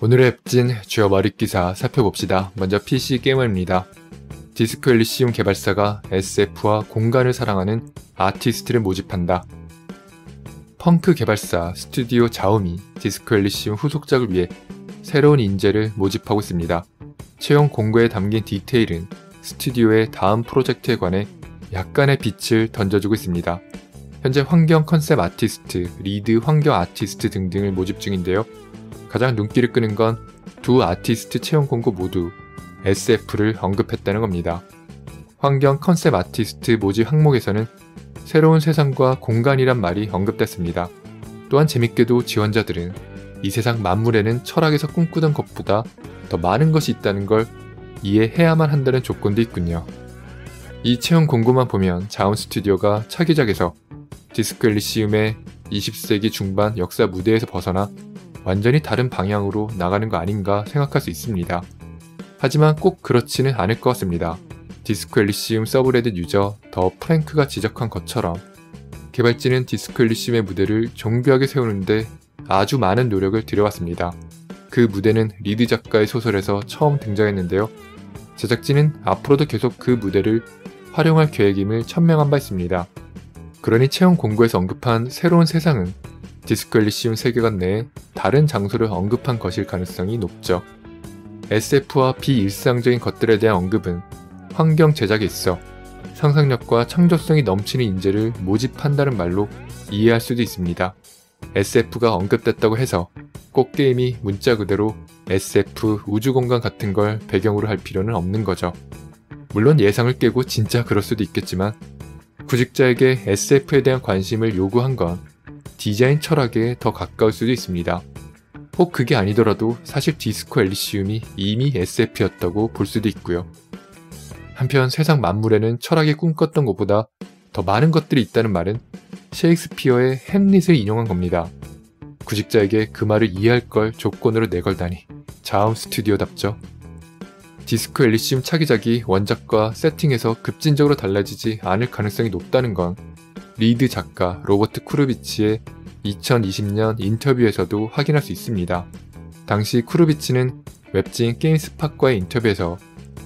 오늘의 웹진 주요 마립기사 살펴봅시다. 먼저 PC 게이머입니다. 디스코 엘리시움 개발사가 SF와 공간을 사랑하는 아티스트를 모집한다. 펑크 개발사 스튜디오 자움이 디스코 엘리시움 후속작을 위해 새로운 인재를 모집하고 있습니다. 채용 공고에 담긴 디테일은 스튜디오의 다음 프로젝트에 관해 약간의 빛을 던져주고 있습니다. 현재 환경 컨셉 아티스트, 리드 환경 아티스트 등등을 모집 중인데요. 가장 눈길을 끄는 건 두 아티스트 채용 공고 모두 SF를 언급했다는 겁니다. 환경 컨셉 아티스트 모집 항목에서는 새로운 세상과 공간이란 말이 언급됐습니다. 또한 재밌게도 지원자들은 이 세상 만물에는 철학에서 꿈꾸던 것보다 더 많은 것이 있다는 걸 이해해야만 한다는 조건도 있군요. 이 채용 공고만 보면 자운 스튜디오가 차기작에서 디스코 엘리시움의 20세기 중반 역사 무대에서 벗어나 완전히 다른 방향으로 나가는 거 아닌가 생각할 수 있습니다. 하지만 꼭 그렇지는 않을 것 같습니다. 디스코 엘리시움 서브레딧 유저 더 프랭크가 지적한 것처럼 개발진은 디스코 엘리시움의 무대를 정교하게 세우는데 아주 많은 노력을 들여왔습니다. 그 무대는 리드 작가의 소설에서 처음 등장했는데요. 제작진은 앞으로도 계속 그 무대를 활용할 계획임을 천명한 바 있습니다. 그러니 채용 공고에서 언급한 새로운 세상은 디스코 엘리시움 세계관 내에 다른 장소를 언급한 것일 가능성이 높죠. SF와 비일상적인 것들에 대한 언급은 환경 제작에 있어 상상력과 창조성이 넘치는 인재를 모집한다는 말로 이해할 수도 있습니다. SF가 언급됐다고 해서 꼭 게임이 문자 그대로 SF 우주공간 같은 걸 배경으로 할 필요는 없는 거죠. 물론 예상을 깨고 진짜 그럴 수도 있겠지만 구직자에게 SF에 대한 관심을 요구한 건 디자인 철학에 더 가까울 수도 있습니다. 혹 그게 아니더라도 사실 디스코 엘리시움이 이미 SF였다고 볼 수도 있고요. 한편 세상 만물에는 철학이 꿈꿨던 것보다 더 많은 것들이 있다는 말은 셰익스피어의 햄릿을 인용한 겁니다. 구직자에게 그 말을 이해할 걸 조건으로 내걸다니 자음 스튜디오답죠. 디스코 엘리시움 차기작이 원작과 세팅에서 급진적으로 달라지지 않을 가능성이 높다는 건 리드 작가 로버트 쿠르비치의 2020년 인터뷰에서도 확인할 수 있습니다. 당시 쿠르비치는 웹진 게임스팟과의 인터뷰에서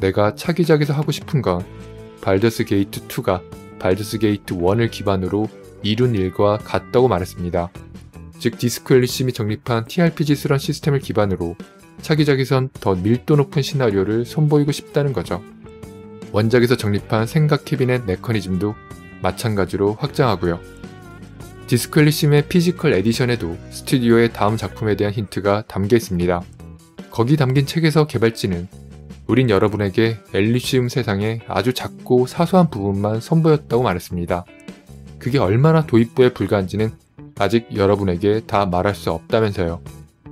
내가 차기작에서 하고 싶은 건 발더스 게이트 2가 발더스 게이트 1을 기반으로 이룬 일과 같다고 말했습니다. 즉 디스코 엘리시움이 정립한 TRPG스런 시스템을 기반으로 차기작에선 더 밀도 높은 시나리오를 선보이고 싶다는 거죠. 원작에서 정립한 생각 캐비넷 메커니즘도 마찬가지로 확장하고요. 디스코 엘리시움의 피지컬 에디션에도 스튜디오의 다음 작품에 대한 힌트가 담겨 있습니다. 거기 담긴 책에서 개발진은 우린 여러분에게 엘리시움 세상의 아주 작고 사소한 부분만 선보였다고 말했습니다. 그게 얼마나 도입부에 불과한지는 아직 여러분에게 다 말할 수 없다면서요.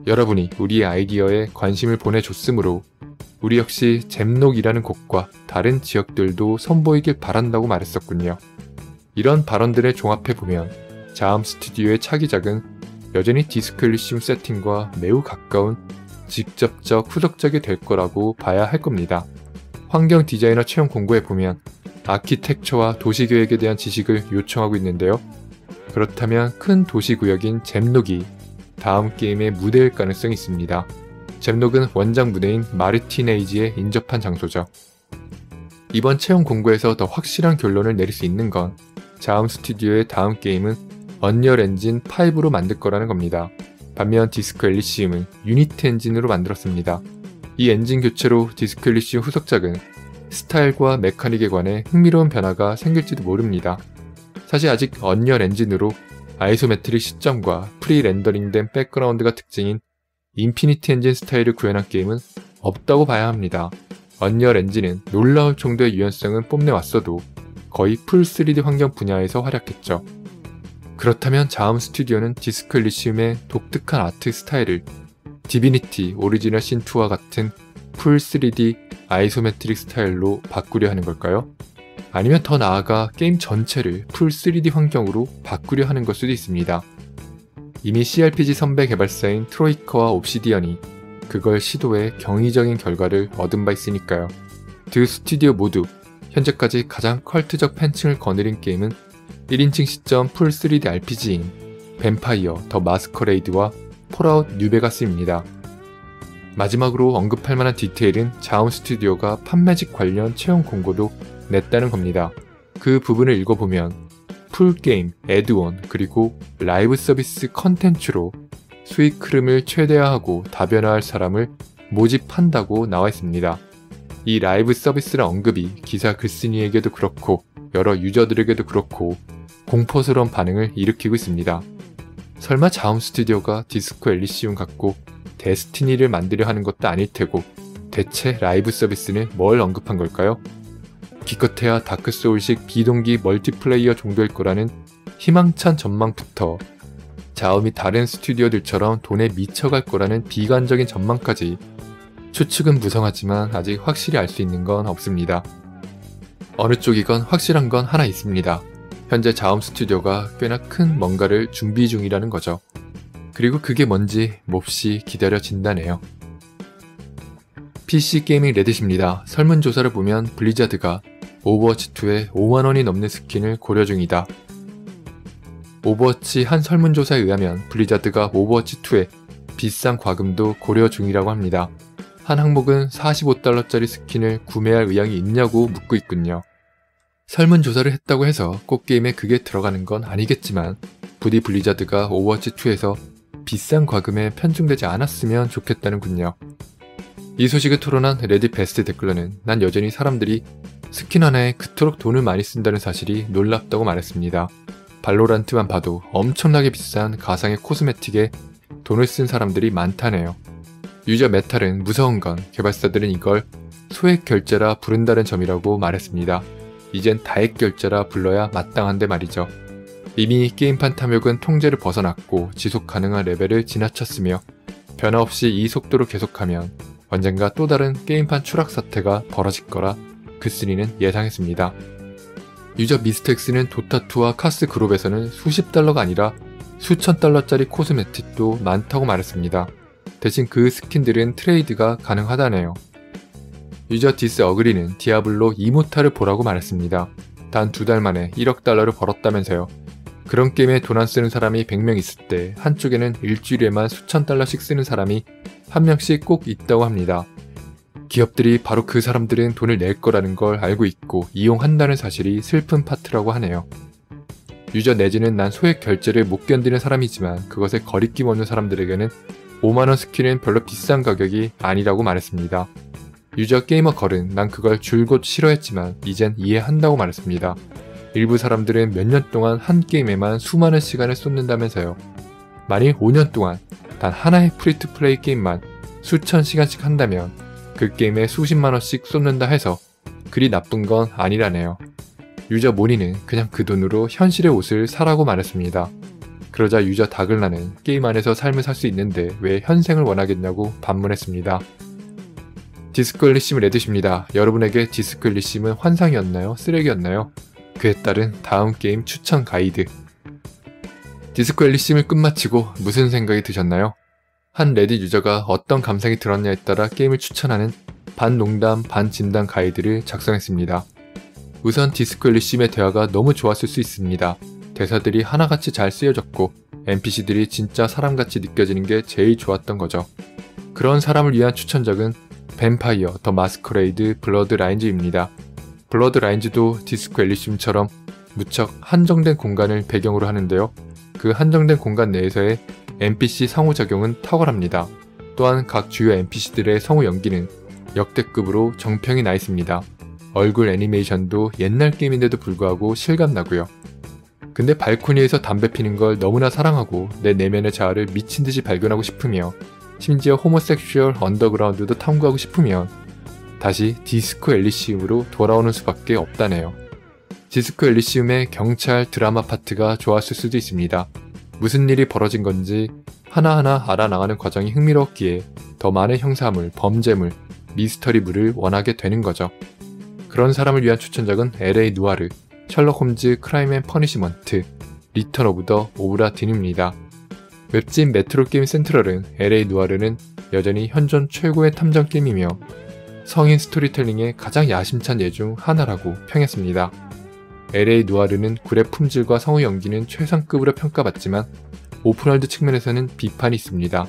여러분이 우리의 아이디어에 관심을 보내줬으므로 우리 역시 잼록이라는 곳과 다른 지역들도 선보이길 바란다고 말했었군요. 이런 발언들을 종합해보면 자음 스튜디오의 차기작은 여전히 디스코 엘리시움 세팅과 매우 가까운 직접적 후속작이 될 거라고 봐야 할 겁니다. 환경 디자이너 채용 공고에 보면 아키텍처와 도시계획에 대한 지식을 요청하고 있는데요. 그렇다면 큰 도시구역인 잼록이 다음 게임의 무대일 가능성이 있습니다. 잼록은 원작 무대인 마르티네이지에 인접한 장소죠. 이번 채용 공고에서 더 확실한 결론을 내릴 수 있는 건 자음 스튜디오의 다음 게임은 언리얼 엔진 5로 만들 거라는 겁니다. 반면 디스코 엘리시움은 유니티 엔진으로 만들었습니다. 이 엔진 교체로 디스코 엘리시움 후속작은 스타일과 메카닉에 관해 흥미로운 변화가 생길지도 모릅니다. 사실 아직 언리얼 엔진으로 아이소메트릭 시점과 프리렌더링된 백그라운드가 특징인 인피니티 엔진 스타일을 구현한 게임은 없다고 봐야 합니다. 언리얼 엔진은 놀라울 정도의 유연성은 뽐내왔어도 거의 풀 3D 환경 분야에서 활약했죠. 그렇다면 자음 스튜디오는 디스코 엘리시움의 독특한 아트 스타일을 디비니티 오리지널 신2와 같은 풀 3D 아이소메트릭 스타일로 바꾸려 하는 걸까요? 아니면 더 나아가 게임 전체를 풀 3D 환경으로 바꾸려 하는 걸 수도 있습니다. 이미 CRPG 선배 개발사인 트로이커와 옵시디언이 그걸 시도해 경이적인 결과를 얻은 바 있으니까요. 두 스튜디오 모두 현재까지 가장 컬트적 팬층을 거느린 게임은 1인칭 시점 풀 3D RPG인 뱀파이어 더 마스커레이드와 폴아웃 뉴베가스입니다. 마지막으로 언급할 만한 디테일은 자움 스튜디오가 팝매직 관련 채용 공고도 냈다는 겁니다. 그 부분을 읽어보면 풀게임, 애드온, 그리고 라이브 서비스 컨텐츠로 수익 흐름을 최대화하고 다변화할 사람을 모집한다고 나와 있습니다. 이 라이브 서비스란 언급이 기사 글쓴이에게도 그렇고 여러 유저들에게도 그렇고 공포스러운 반응을 일으키고 있습니다. 설마 자움 스튜디오가 디스코 엘리시움 갖고 데스티니를 만들려 하는 것도 아닐 테고 대체 라이브 서비스는 뭘 언급한 걸까요? 기껏해야 다크소울식 비동기 멀티플레이어 정도일 거라는 희망찬 전망부터 자음이 다른 스튜디오들처럼 돈에 미쳐갈 거라는 비관적인 전망까지 추측은 무성하지만 아직 확실히 알 수 있는 건 없습니다. 어느 쪽이건 확실한 건 하나 있습니다. 현재 자음 스튜디오가 꽤나 큰 뭔가를 준비 중이라는 거죠. 그리고 그게 뭔지 몹시 기다려진다네요. PC 게이밍 레딧입니다. 설문조사를 보면 블리자드가 오버워치2에 5만원이 넘는 스킨을 고려 중이다. 오버워치 한 설문조사에 의하면 블리자드가 오버워치2에 비싼 과금도 고려 중이라고 합니다. 한 항목은 45달러짜리 스킨을 구매할 의향이 있냐고 묻고 있군요. 설문조사를 했다고 해서 꼭 게임에 그게 들어가는 건 아니겠지만 부디 블리자드가 오버워치2에서 비싼 과금에 편중되지 않았으면 좋겠다는군요. 이 소식을 토론한 레딧 베스트 댓글러는 난 여전히 사람들이 스킨 하나에 그토록 돈을 많이 쓴다는 사실이 놀랍다고 말했습니다. 발로란트만 봐도 엄청나게 비싼 가상의 코스메틱에 돈을 쓴 사람들이 많다네요. 유저 메탈은 무서운 건 개발사들은 이걸 소액 결제라 부른다는 점이라고 말했습니다. 이젠 다액 결제라 불러야 마땅한데 말이죠. 이미 게임판 탐욕은 통제를 벗어났고 지속 가능한 레벨을 지나쳤으며 변화 없이 이 속도로 계속하면 언젠가 또 다른 게임판 추락 사태가 벌어질 거라 글쓴이는 예상했습니다. 유저 미스텍스는 도타2와 카스 그룹에서는 수십 달러가 아니라 수천 달러짜리 코스메틱도 많다고 말했습니다. 대신 그 스킨들은 트레이드가 가능하다네요. 유저 디스 어그리는 디아블로 이모탈을 보라고 말했습니다. 단 두 달 만에 1억 달러를 벌었다면서요. 그런 게임에 돈 안 쓰는 사람이 100명 있을 때 한쪽에는 일주일에만 수천 달러씩 쓰는 사람이 한 명씩 꼭 있다고 합니다. 기업들이 바로 그 사람들은 돈을 낼 거라는 걸 알고 있고 이용한다는 사실이 슬픈 파트라고 하네요. 유저 내지는 난 소액 결제를 못 견디는 사람이지만 그것에 거리낌 없는 사람들에게는 5만원 스킨은 별로 비싼 가격이 아니라고 말했습니다. 유저 게이머 걸은 난 그걸 줄곧 싫어했지만 이젠 이해한다고 말했습니다. 일부 사람들은 몇 년 동안 한 게임에만 수많은 시간을 쏟는다면서요. 만일 5년 동안 단 하나의 프리투플레이 게임만 수천 시간씩 한다면 그 게임에 수십만원씩 쏟는다 해서 그리 나쁜 건 아니라네요. 유저 모니는 그냥 그 돈으로 현실의 옷을 사라고 말했습니다. 그러자 유저 다글라는 게임 안에서 삶을 살 수 있는데 왜 현생을 원하겠냐고 반문했습니다. 디스코 엘리시움 레딧입니다. 여러분에게 디스코 엘리시움은 환상이었나요? 쓰레기였나요? 그에 따른 다음 게임 추천 가이드. 디스코 엘리시움을 끝마치고 무슨 생각이 드셨나요? 한 레딧 유저가 어떤 감상이 들었냐에 따라 게임을 추천하는 반농담 반진단 가이드를 작성했습니다. 우선 디스코 엘리시움의 대화가 너무 좋았을 수 있습니다. 대사들이 하나같이 잘 쓰여졌고 NPC들이 진짜 사람같이 느껴지는 게 제일 좋았던 거죠. 그런 사람을 위한 추천작은 뱀파이어 더 마스커레이드 블러드 라인즈입니다. 블러드 라인즈도 디스코 엘리시움처럼 무척 한정된 공간을 배경으로 하는데요. 그 한정된 공간 내에서의 NPC 상호작용은 탁월합니다. 또한 각 주요 NPC들의 성우 연기는 역대급으로 정평이 나 있습니다. 얼굴 애니메이션도 옛날 게임인데도 불구하고 실감나고요. 근데 발코니에서 담배 피는 걸 너무나 사랑하고 내 내면의 자아를 미친듯이 발견하고 싶으며 심지어 호모섹슈얼 언더그라운드도 탐구하고 싶으면 다시 디스코 엘리시움으로 돌아오는 수밖에 없다네요. 디스코 엘리시움의 경찰 드라마 파트가 좋았을 수도 있습니다. 무슨 일이 벌어진 건지 하나하나 알아나가는 과정이 흥미로웠기에 더 많은 형사물, 범죄물, 미스터리물을 원하게 되는 거죠. 그런 사람을 위한 추천작은 L.A. 누아르, 셜록 홈즈 크라임 앤 퍼니시먼트, 리턴 오브 더 오브라 딘입니다. 웹진 메트로 게임 센트럴은 L.A. 누아르는 여전히 현존 최고의 탐정 게임이며 성인 스토리텔링의 가장 야심찬 예 중 하나라고 평했습니다. LA 누아르는 굴의 품질과 성우 연기는 최상급으로 평가받지만 오픈월드 측면에서는 비판이 있습니다.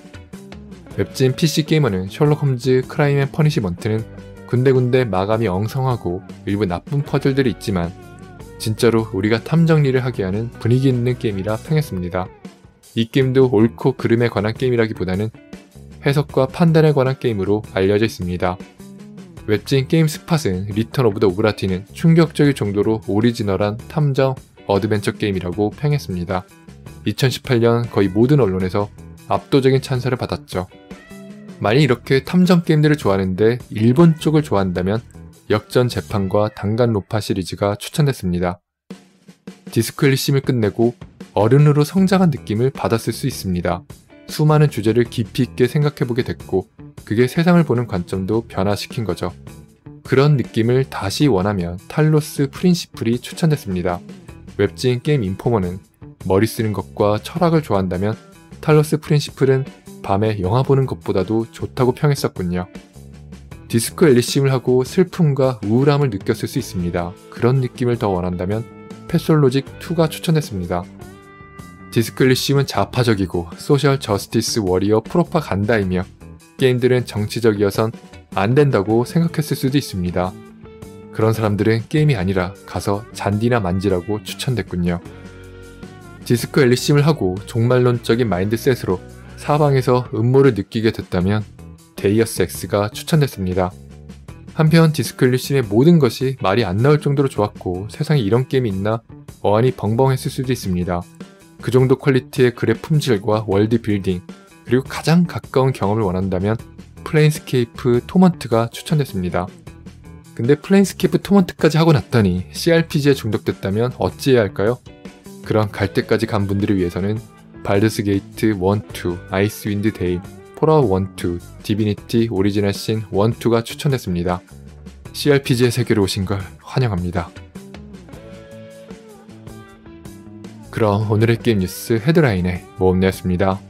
웹진 PC 게이머는 셜록 홈즈 크라임 앤 퍼니시먼트는 군데군데 마감이 엉성하고 일부 나쁜 퍼즐들이 있지만 진짜로 우리가 탐정리를 하게 하는 분위기 있는 게임이라 평했습니다. 이 게임도 옳고 그름에 관한 게임이라기보다는 해석과 판단에 관한 게임으로 알려져 있습니다. 웹진 게임 스팟은 리턴 오브 더 오그라티는 충격적일 정도로 오리지널한 탐정 어드벤처 게임이라고 평했습니다. 2018년 거의 모든 언론에서 압도적인 찬사를 받았죠. 만약 이렇게 탐정 게임들을 좋아하는데 일본 쪽을 좋아한다면 역전 재판과 단간론파 시리즈가 추천됐습니다. 디스코 엘리시움을 끝내고 어른으로 성장한 느낌을 받았을 수 있습니다. 수많은 주제를 깊이 있게 생각해보게 됐고 그게 세상을 보는 관점도 변화시킨 거죠. 그런 느낌을 다시 원하면 탈로스 프린시플이 추천됐습니다. 웹진 게임 인포머는 머리 쓰는 것과 철학을 좋아한다면 탈로스 프린시플은 밤에 영화 보는 것보다도 좋다고 평했었군요. 디스코 엘리시움을 하고 슬픔과 우울함을 느꼈을 수 있습니다. 그런 느낌을 더 원한다면 패솔로직2가 추천됐습니다. 디스코 엘리시움은 좌파적이고 소셜 저스티스 워리어 프로파간다이며 게임들은 정치적이어선 안 된다고 생각했을 수도 있습니다. 그런 사람들은 게임이 아니라 가서 잔디나 만지라고 추천됐군요. 디스코 엘리시움을 하고 종말론적인 마인드셋으로 사방에서 음모를 느끼게 됐다면 데이어스 엑스가 추천됐습니다. 한편 디스코 엘리시움의 모든 것이 말이 안 나올 정도로 좋았고 세상에 이런 게임이 있나 어안이 벙벙했을 수도 있습니다. 그 정도 퀄리티의 글의 품질과 월드 빌딩 그리고 가장 가까운 경험을 원한다면 플레인스케이프 토먼트가 추천됐습니다. 근데 플레인스케이프 토먼트까지 하고 났더니 CRPG에 중독됐다면 어찌해야 할까요? 그런 갈 때까지 간 분들을 위해서는 발더스 게이트 1, 2, 아이스윈드 데일, 폴아웃 1, 2, 디비니티 오리지널 신 1, 2가 추천됐습니다. CRPG의 세계로 오신 걸 환영합니다. 그럼 오늘의 게임 뉴스 헤드라인의 모험이었습니다.